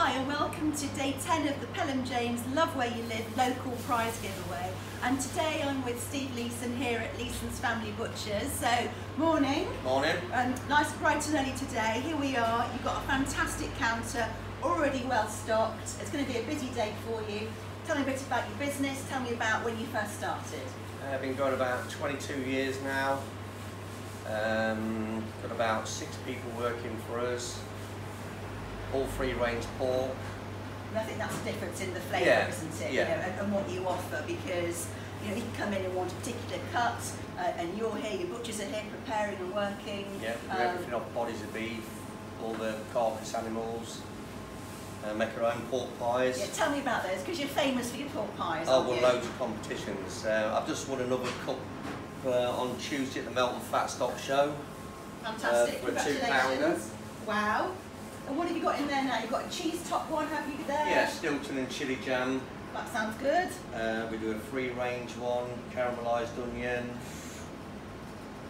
Hi and welcome to day 10 of the Pelham James Love Where You Live local prize giveaway, and today I'm with Steve Leeson here at Leeson's Family Butchers. So morning. Morning. Nice bright and early today. Here we are, you've got a fantastic counter, already well stocked. It's going to be a busy day for you. Tell me a bit about your business, tell me about when you first started. I've been going about 22 years now, got about 6 people working for us. All free range pork. And I think that's the difference in the flavour, isn't it? Yeah. You know, and what you offer, because you know you can come in and want a particular cut, and you're here, your butchers are here preparing and working. Yeah, everything off bodies of beef, all the carcass animals, make our own pork pies. Yeah, tell me about those, because you're famous for your pork pies. Oh, well, loads of competitions. I've just won another cup on Tuesday at the Melton Fat Stock Show. Fantastic. For a £2-pounder. Wow. And what have you got in there now? You've got a cheese top one, have you, there? Yeah, Stilton and chilli jam. That sounds good. We do a free range one, caramelised onion.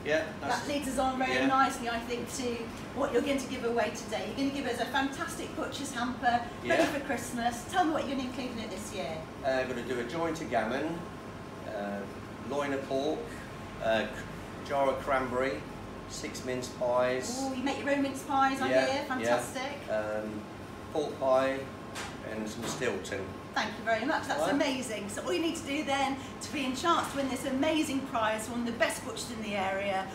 Yeah. That leads us on very nicely, I think, to what you're going to give away today. You're going to give us a fantastic butcher's hamper, ready for Christmas. Tell me what you're going to include in it this year. We're going to do a joint of gammon, loin of pork, jar of cranberry, 6 mince pies. Oh, you make your own mince pies, I hear. Fantastic. Yeah. Pork pie and some Stilton. Thank you very much. That's amazing. So all you need to do then to be in chance to win this amazing prize, one of the best butchers in the area,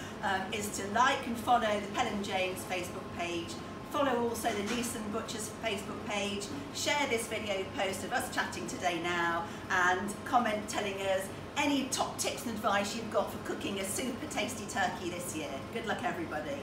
is to like and follow the Pelham James Facebook page. Follow also the Leeson Butchers Facebook page. Share this video post of us chatting today now, and comment telling us any top tips and advice you've got for cooking a super tasty turkey this year. Good luck, everybody.